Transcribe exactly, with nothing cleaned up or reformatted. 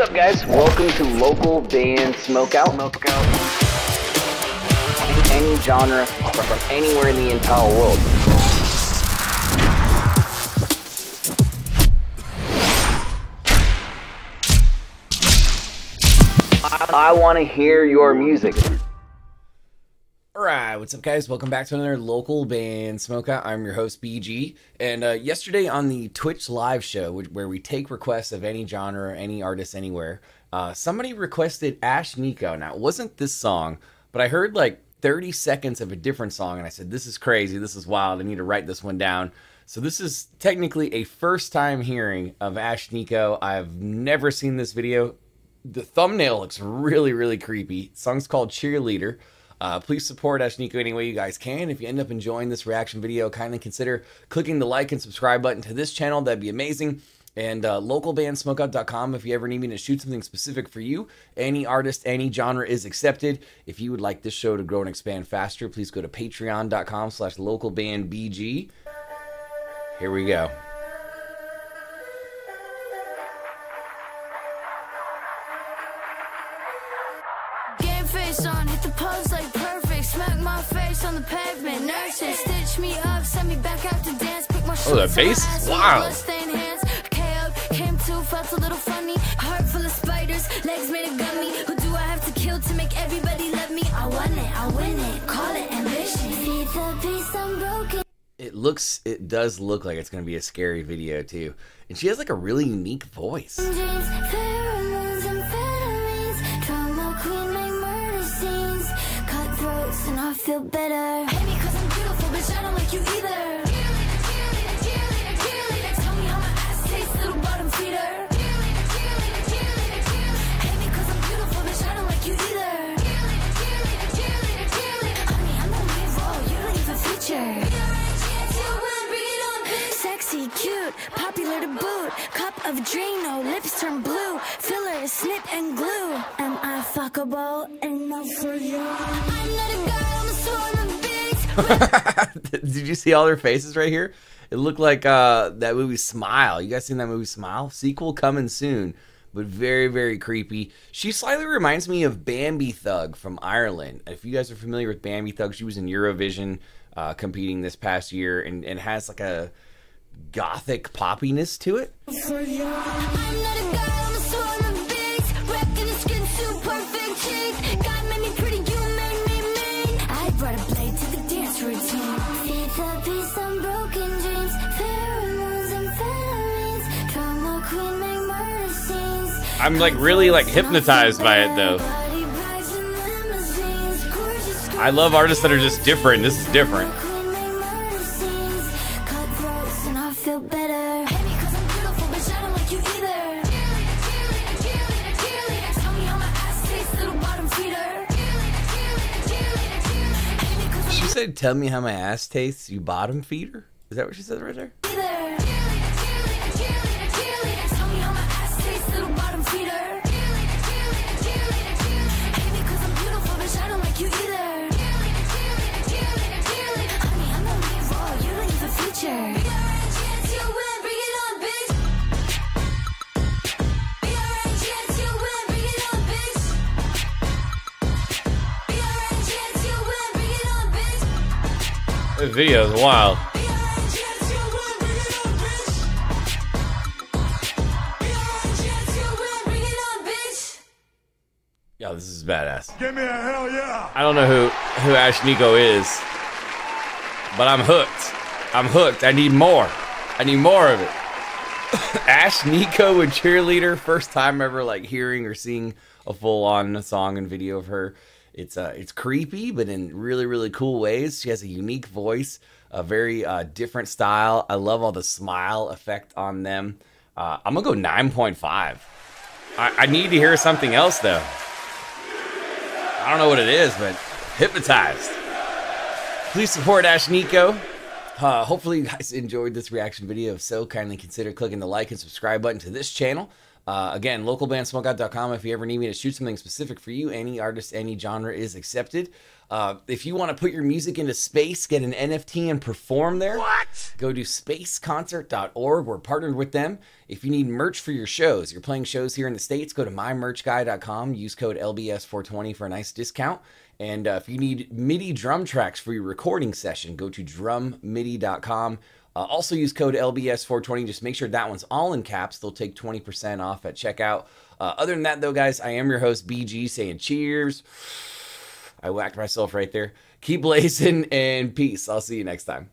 What's up, guys? Welcome to Local Band Smokeout. Smokeout. Any genre from anywhere in the entire world. I, I want to hear your music. Alright, what's up, guys? Welcome back to another Local Band Smokeout. I'm your host, B G, and uh, yesterday on the Twitch live show, which, where we take requests of any genre, any artist, anywhere, uh, somebody requested Ashnikko. Now, it wasn't this song, but I heard like thirty seconds of a different song, and I said, this is crazy, this is wild, I need to write this one down. So this is technically a first time hearing of Ashnikko. I've never seen this video. The thumbnail looks really, really creepy. The song's called Cheerleader. Uh, please support Ashnikko any way you guys can. If you end up enjoying this reaction video, kindly consider clicking the like and subscribe button to this channel. That'd be amazing. And uh, local band smokeout dot com if you ever need me to shoot something specific for you. Any artist, any genre is accepted. If you would like this show to grow and expand faster, please go to patreon dot com slash local band B G. Here we go. On, hit the pose like perfect, smack my face on the pavement, nurse it, stitch me up, send me back out to dance, pick my oh, that bass, wow. Came to, felt a little funny, heart full of spiders, legs made of gummy, who do I have to kill to make everybody love me? I want it, I win it, call it ambition, see the peace unbroken. It looks, it does look like it's going to be a scary video too, and she has like a really unique voice. And I feel better. Hate me cause I'm beautiful, bitch, I don't like you either. Cheerleader, cheerleader, cheerleader, cheerleader. Tell me how my ass tastes, little bottom feeder. Cheerleader, cheerleader, cheerleader, cheerleader. Hate me cause I'm beautiful, bitch, I don't like you either. Cheerleader, cheerleader, cheerleader, cheerleader. Honey, I'm the lead role, you don't even feature. You're a chance, you will bring it on. Sexy, cute, popular to boot. Cup of Drano, lips turn blue. Filler, snip and glue. Am I fuckable enough for you? I'm not a girl. Did you see all their faces right here? It looked like uh, that movie Smile. You guys seen that movie Smile? Sequel coming soon, but very, very creepy. She slightly reminds me of Bambi Thug from Ireland. If you guys are familiar with Bambi Thug, she was in Eurovision uh, competing this past year and, and has like a gothic poppiness to it. I'm not a girl. I'm like really like hypnotized by it though. I love artists that are just different. This is different. She said, "Tell me how my ass tastes, you bottom feeder." Is that what she said right there? This video is wild. Yo, this is badass. Give me a hell yeah! I don't know who who Ashnikko is, but I'm hooked. I'm hooked. I need more. I need more of it. Ashnikko with Cheerleader. First time ever like hearing or seeing a full-on song and video of her. It's uh, it's creepy, but in really, really cool ways. She has a unique voice, a very uh, different style. I love all the smile effect on them. Uh, I'm gonna go nine point five. I, I need to hear something else though. I don't know what it is, but hypnotized. Please support Ashnikko. Uh, hopefully you guys enjoyed this reaction video. If so, kindly consider clicking the like and subscribe button to this channel. Uh, again, local band smokeout dot com if you ever need me to shoot something specific for you. Any artist, any genre is accepted. Uh, if you want to put your music into space, get an N F T and perform there, what? Go to space concert dot org. We're partnered with them. If you need merch for your shows, you're playing shows here in the States, go to my merch guy dot com. Use code L B S four twenty for a nice discount. And uh, if you need MIDI drum tracks for your recording session, go to drum midi dot com. Uh, also use code L B S four twenty. Just make sure that one's all in caps. They'll take twenty percent off at checkout. Uh, other than that, though, guys, I am your host, B G, saying cheers. I whacked myself right there. Keep blazing and peace. I'll see you next time.